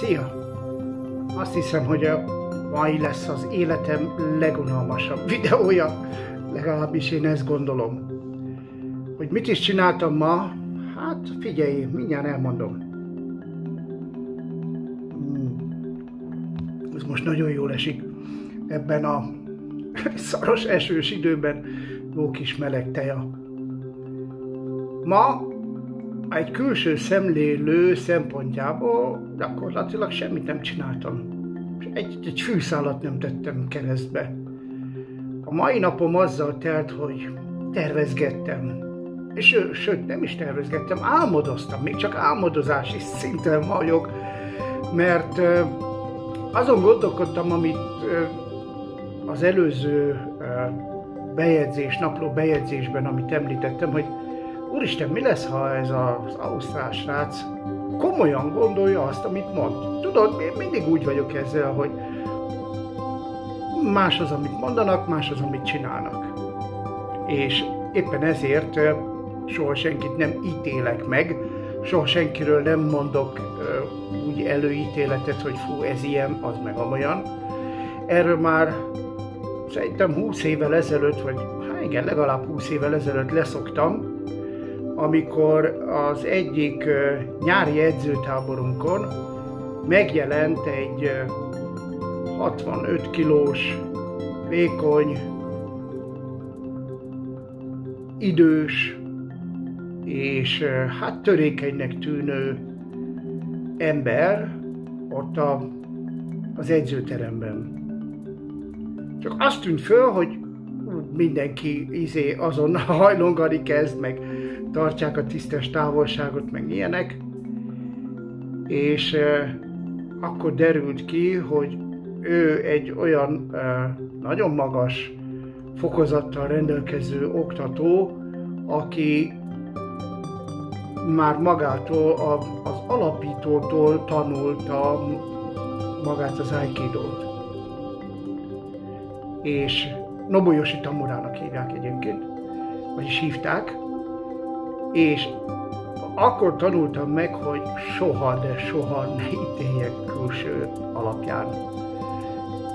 Szia! Azt hiszem, hogy a mai lesz az életem legunalmasabb videója. Legalábbis én ezt gondolom. Hogy mit is csináltam ma? Hát figyelj, mindjárt elmondom. Ez most nagyon jól esik ebben a szaros esős időben. Jó kis meleg teja. Ma egy külső szemlélő szempontjából gyakorlatilag semmit nem csináltam. Egy fűszálat nem tettem keresztbe. A mai napom azzal telt, hogy tervezgettem. És sőt, nem is tervezgettem, álmodoztam. Még csak álmodozási szinten vagyok, mert azon gondolkodtam, amit az előző bejegyzés, napló bejegyzésben, amit említettem, hogy úristen, mi lesz, ha ez az ausztrál srác komolyan gondolja azt, amit mond. Tudod, én mindig úgy vagyok ezzel, hogy más az, amit mondanak, más az, amit csinálnak. És éppen ezért soha senkit nem ítélek meg, soha senkiről nem mondok úgy előítéletet, hogy fú, ez ilyen, az meg amolyan. Erről már szerintem 20 évvel ezelőtt, vagy hát igen, legalább 20 évvel ezelőtt leszoktam, amikor az egyik nyári edzőtáborunkon megjelent egy 65 kilós, vékony, idős és hát törékenynek tűnő ember ott az edzőteremben. Csak azt tűnt föl, hogy mindenki azonnal hajlongani kezd, meg tartják a tisztes távolságot, meg ilyenek. És akkor derült ki, hogy ő egy olyan nagyon magas fokozattal rendelkező oktató, aki már magától, az alapítótól tanulta magát az Aikidót. És Noboyoshi Tamurának hívják egyébként, vagyis hívták, és akkor tanultam meg, hogy soha, de soha ne ítéljek külső alapján.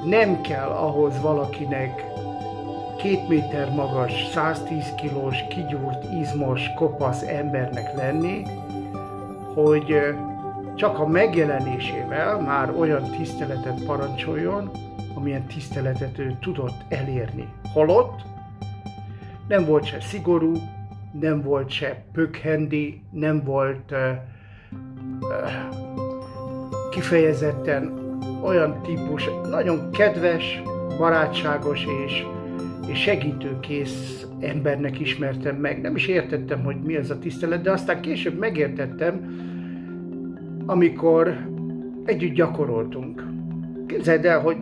Nem kell ahhoz valakinek 2 méter magas, 110 kilós, kigyúrt, izmos, kopasz embernek lenni, hogy csak a megjelenésével már olyan tiszteletet parancsoljon, amilyen tiszteletet ő tudott elérni. Holott nem volt se szigorú, nem volt se pökhendi, nem volt kifejezetten olyan típus, nagyon kedves, barátságos és segítőkész embernek ismertem meg. Nem is értettem, hogy mi ez a tisztelet, de aztán később megértettem, amikor együtt gyakoroltunk. Képzeld el, hogy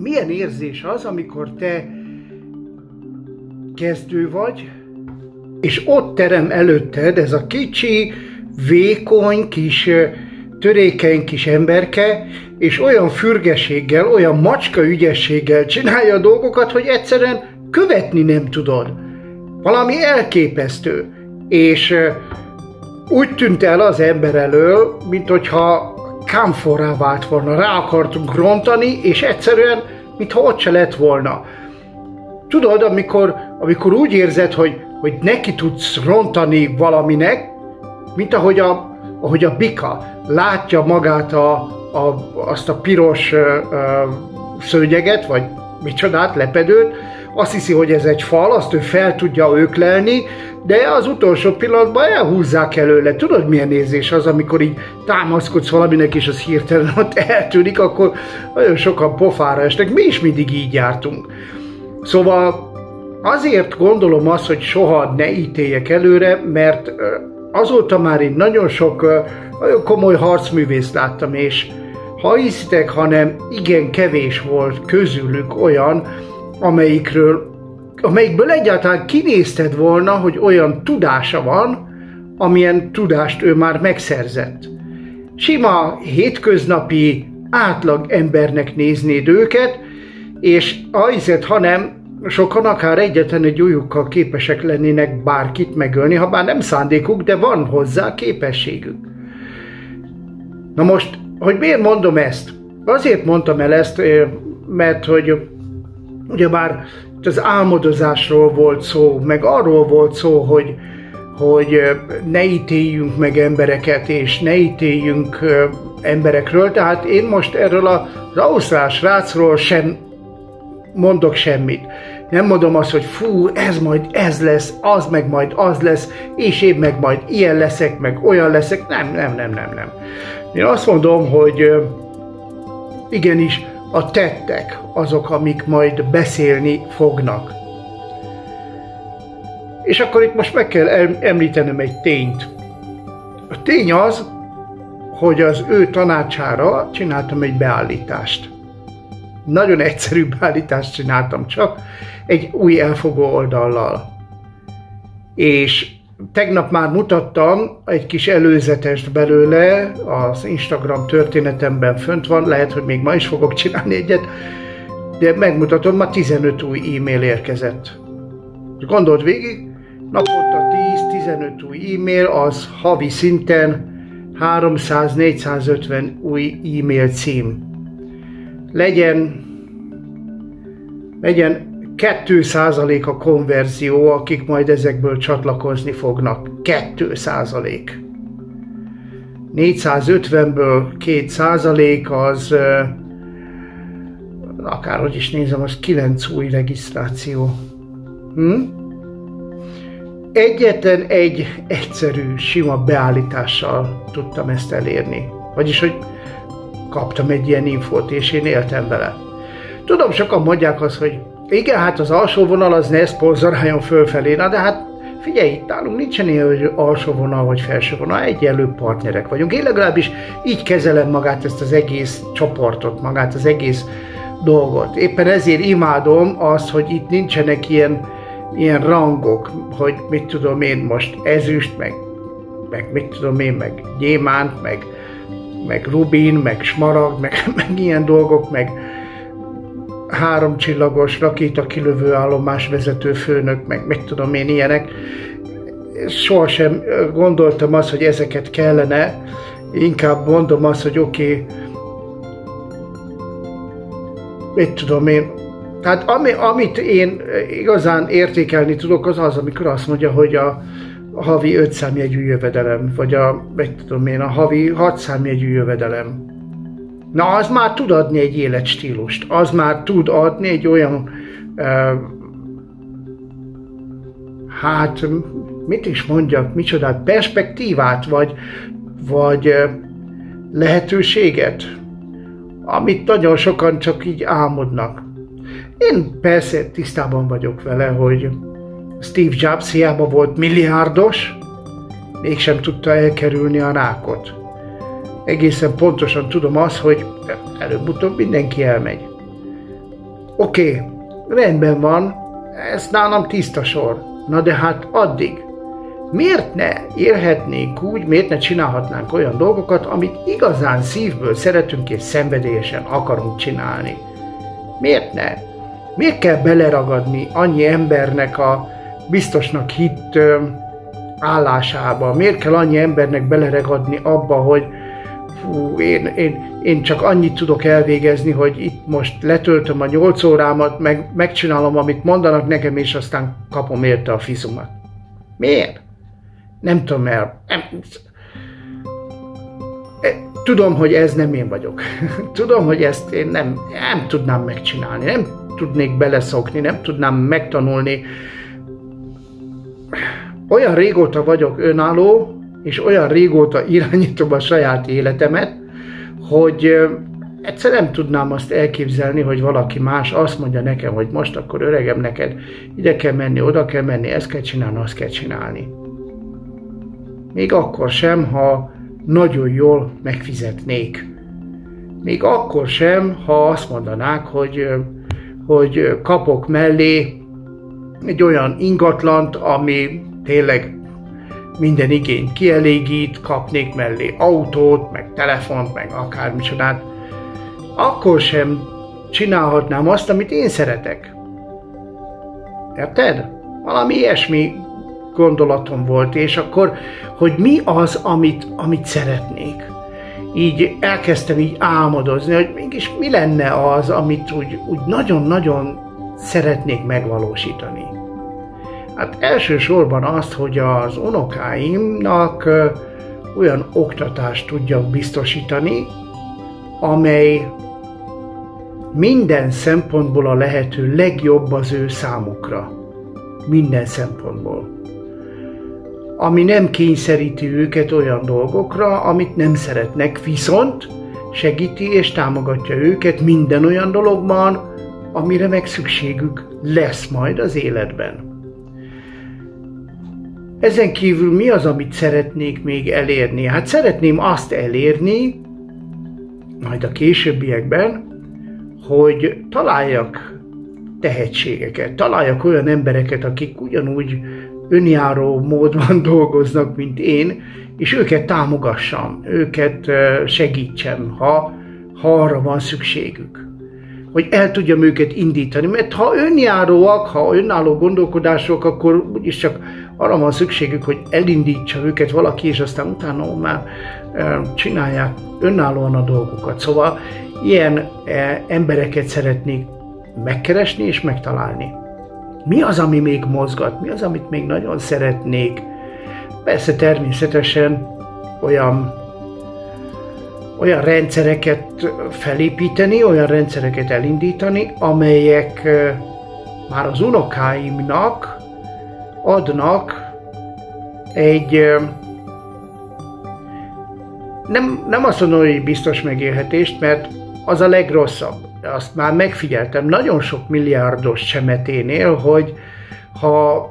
milyen érzés az, amikor te kezdő vagy, és ott terem előtted ez a kicsi, vékony, kis törékeny kis emberke, és olyan fürgeséggel, olyan macska ügyességgel csinálja a dolgokat, hogy egyszerűen követni nem tudod. Valami elképesztő. És úgy tűnt el az ember elől, mint hogyha kámforrá vált volna, rá akartunk rontani, és egyszerűen, mintha ott se lett volna. Tudod, amikor úgy érzed, hogy neki tudsz rontani valaminek, mint ahogy a bika látja magát azt a piros szőnyeget, vagy micsodát, lepedőt, azt hiszi, hogy ez egy fal, azt ő fel tudja öklelni, de az utolsó pillanatban elhúzzák előle. Tudod, milyen érzés az, amikor így támaszkodsz valaminek, és az hirtelen ott eltűnik, akkor nagyon sokan pofára esnek. Mi is mindig így jártunk. Szóval azért gondolom azt, hogy soha ne ítéljek előre, mert azóta már én nagyon sok nagyon komoly harcművészt láttam, és ha hiszitek, hanem igen kevés volt közülük olyan, amelyikből egyáltalán kinézted volna, hogy olyan tudása van, amilyen tudást ő már megszerzett. Sima, hétköznapi, átlag embernek néznéd őket, és ha hiszed, hanem sokan akár egyetlen egy ujjukkal képesek lennének bárkit megölni, ha bár nem szándékuk, de van hozzá képességük. Na most, hogy miért mondom ezt? Azért mondtam el ezt, mert hogy ugyebár az álmodozásról volt szó, meg arról volt szó, hogy ne ítéljünk meg embereket, és ne ítéljünk emberekről. Tehát én most erről az ausztrál srácról sem mondok semmit. Nem mondom azt, hogy fú, ez majd ez lesz, az meg majd az lesz, és én meg majd ilyen leszek, meg olyan leszek. Nem. Én azt mondom, hogy igenis a tettek azok, amik majd beszélni fognak. És akkor itt most meg kell említenem egy tényt. A tény az, hogy az ő tanácsára csináltam egy beállítást. Nagyon egyszerű beállítást csináltam csak, egy új elfogó oldallal. És tegnap már mutattam egy kis előzetest belőle, az Instagram történetemben fönt van, lehet, hogy még ma is fogok csinálni egyet, de megmutatom, ma 15 új e-mail érkezett. Gondold végig, naponta 10-15 új e-mail, az havi szinten 300-450 új e-mail cím. Legyen 2% a konverzió, akik majd ezekből csatlakozni fognak. 2%. 450-ből 2% az, akárhogy is nézem, az 9 új regisztráció. Egyetlen egy egyszerű, sima beállítással tudtam ezt elérni. Vagyis, hogy kaptam egy ilyen infót, és én éltem vele. Tudom, sokan mondják azt, hogy igen, hát az alsó vonal az ne szponzoráljon fölfelé, na de hát figyelj, itt nálunk nincsen ilyen, hogy alsó vonal vagy felső vonal, egyenlő partnerek vagyunk. Én legalábbis így kezelem magát ezt az egész csoportot, magát az egész dolgot. Éppen ezért imádom azt, hogy itt nincsenek ilyen rangok, hogy mit tudom én most ezüst, meg mit tudom én, meg gyémánt, meg rubin, meg smaragd, meg ilyen dolgok, meg 3 csillagos rakétakilövő állomás vezető főnök, meg mit tudom én ilyenek. Sohasem gondoltam azt, hogy ezeket kellene, inkább mondom azt, hogy oké, mit tudom én, tehát amit én igazán értékelni tudok, az, amikor azt mondja, hogy a havi 5 számjegyű jövedelem, vagy a havi 6 számjegyű jövedelem. Na, az már tud adni egy életstílust, az már tud adni egy olyan, hát, mit is mondjak, micsodát, perspektívát, vagy lehetőséget, amit nagyon sokan csak így álmodnak. Én persze tisztában vagyok vele, hogy Steve Jobs hiába volt milliárdos, mégsem tudta elkerülni a rákot. Egészen pontosan tudom azt, hogy előbb-utóbb mindenki elmegy. Oké, rendben van, ez nálam tiszta sor. Na de hát addig, miért ne érhetnénk úgy, miért ne csinálhatnánk olyan dolgokat, amit igazán szívből szeretünk és szenvedélyesen akarunk csinálni? Miért ne? Miért kell beleragadni annyi embernek a biztosnak hitt állásába? Miért kell annyi embernek beleragadni abba, hogy fú, én csak annyit tudok elvégezni, hogy itt most letöltöm a 8 órámat, megcsinálom, amit mondanak nekem, és aztán kapom érte a fiszumat. Miért? Nem tudom el. Tudom, hogy ez nem én vagyok. Tudom, hogy ezt én nem tudnám megcsinálni, nem tudnék beleszokni, nem tudnám megtanulni. Olyan régóta vagyok önálló, és olyan régóta irányítom a saját életemet, hogy egyszerűen nem tudnám azt elképzelni, hogy valaki más azt mondja nekem, hogy most akkor öregem, neked ide kell menni, oda kell menni, ezt kell csinálni, azt kell csinálni. Még akkor sem, ha nagyon jól megfizetnék. Még akkor sem, ha azt mondanák, hogy kapok mellé egy olyan ingatlant, ami tényleg minden igényt kielégít, kapnék mellé autót, meg telefont, meg akármicsodát, akkor sem csinálhatnám azt, amit én szeretek. Érted? Valami ilyesmi gondolatom volt, és akkor, hogy mi az, amit szeretnék. így elkezdtem így álmodozni, hogy mégis mi lenne az, amit úgy nagyon-nagyon szeretnék megvalósítani. Hát elsősorban azt, hogy az unokáimnak olyan oktatást tudjak biztosítani, amely minden szempontból a lehető legjobb az ő számukra. Minden szempontból. Ami nem kényszeríti őket olyan dolgokra, amit nem szeretnek, viszont segíti és támogatja őket minden olyan dologban, amire meg szükségük lesz majd az életben. Ezen kívül mi az, amit szeretnék még elérni? Hát szeretném azt elérni, majd a későbbiekben, hogy találjak tehetségeket, találjak olyan embereket, akik ugyanúgy önjáró módban dolgoznak, mint én, és őket támogassam, őket segítsem, ha arra van szükségük. Hogy el tudjam őket indítani, mert ha önjáróak, ha önálló gondolkodások, akkor úgyis csak arra van szükségük, hogy elindítsa őket valaki, és aztán utána már csinálják önállóan a dolgokat. Szóval ilyen embereket szeretnék megkeresni és megtalálni. Mi az, ami még mozgat? Mi az, amit még nagyon szeretnék? Persze természetesen olyan rendszereket felépíteni, olyan rendszereket elindítani, amelyek már az unokáimnak adnak egy, nem azt mondom, hogy biztos megélhetést, mert az a legrosszabb. Azt már megfigyeltem nagyon sok milliárdos csemeténél, hogy ha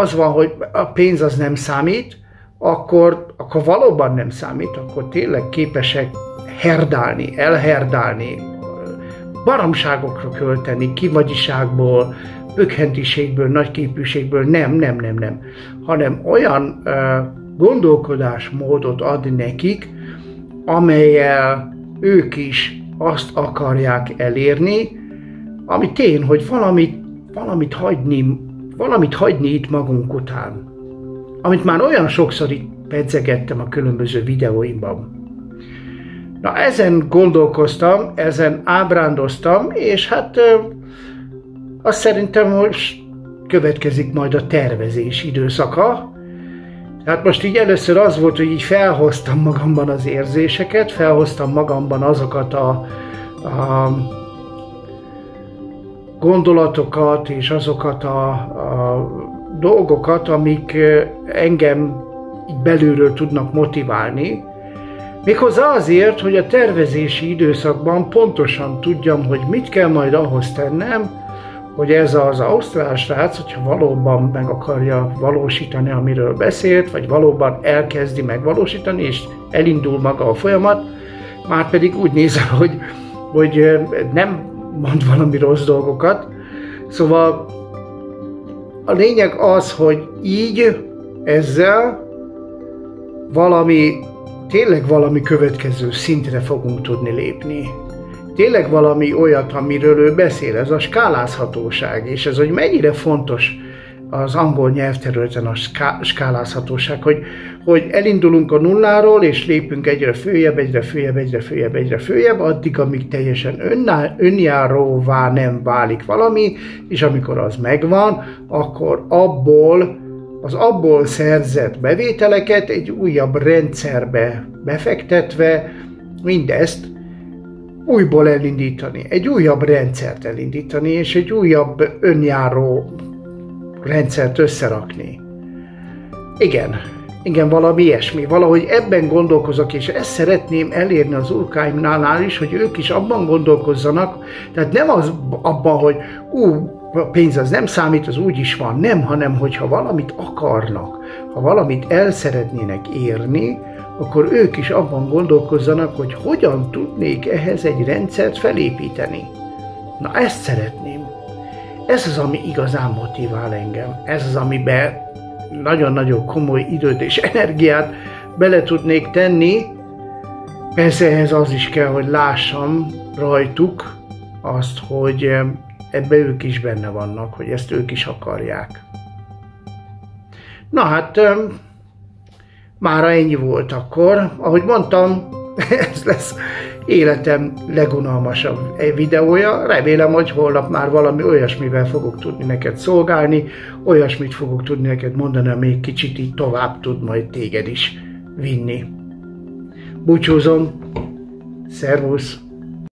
az van, hogy a pénz az nem számít, akkor valóban nem számít, akkor tényleg képesek herdálni, elherdálni, baromságokra költeni, kivagyiságból, pökhentiségből, nagyképűségből, nem, hanem olyan gondolkodásmódot ad nekik, amelyel ők is azt akarják elérni, ami tény, hogy valamit hagyni itt magunk után, amit már olyan sokszor itt pedzegettem a különböző videóimban. Na, ezen gondolkoztam, ezen ábrándoztam, és hát azt szerintem most következik majd a tervezés időszaka. Hát most így először az volt, hogy így felhoztam magamban az érzéseket, felhoztam magamban azokat a gondolatokat és azokat a dolgokat, amik engem így belülről tudnak motiválni. Méghozzá azért, hogy a tervezési időszakban pontosan tudjam, hogy mit kell majd ahhoz tennem, hogy ez az ausztrál srác, hogyha valóban meg akarja valósítani, amiről beszélt, vagy valóban elkezdi megvalósítani, és elindul maga a folyamat, már pedig úgy nézel, hogy nem mond valami rossz dolgokat. Szóval a lényeg az, hogy így ezzel tényleg valami következő szintre fogunk tudni lépni. Tényleg valami olyat, amiről ő beszél, ez a skálázhatóság, és ez, hogy mennyire fontos az angol nyelvterületen a skálázhatóság, hogy elindulunk a nulláról, és lépünk egyre följebb, addig, amíg teljesen önjáróvá nem válik valami, és amikor az megvan, akkor abból szerzett bevételeket egy újabb rendszerbe befektetve mindezt újból elindítani, egy újabb rendszert elindítani, és egy újabb önjáró rendszert összerakni. Igen, valami ilyesmi. Valahogy ebben gondolkozok, és ezt szeretném elérni az unokáimnál is, hogy ők is abban gondolkozzanak, tehát nem az abban, hogy a pénz az nem számít, az úgy is van, nem, hanem hogyha valamit akarnak, ha valamit el szeretnének érni, akkor ők is abban gondolkozzanak, hogy hogyan tudnék ehhez egy rendszert felépíteni. Na, ezt szeretném. Ez az, ami igazán motivál engem. Ez az, amiben nagyon-nagyon komoly időt és energiát bele tudnék tenni. Persze ehhez az is kell, hogy lássam rajtuk azt, hogy ebbe ők is benne vannak, hogy ezt ők is akarják. Na hát, mára ennyi volt akkor. Ahogy mondtam, Ez lesz életem legunalmasabb videója. Remélem, hogy holnap már valami olyasmivel fogok tudni neked szolgálni, olyasmit fogok tudni neked mondani, amelyik kicsit így tovább tud majd téged is vinni. Búcsúzom, szervusz!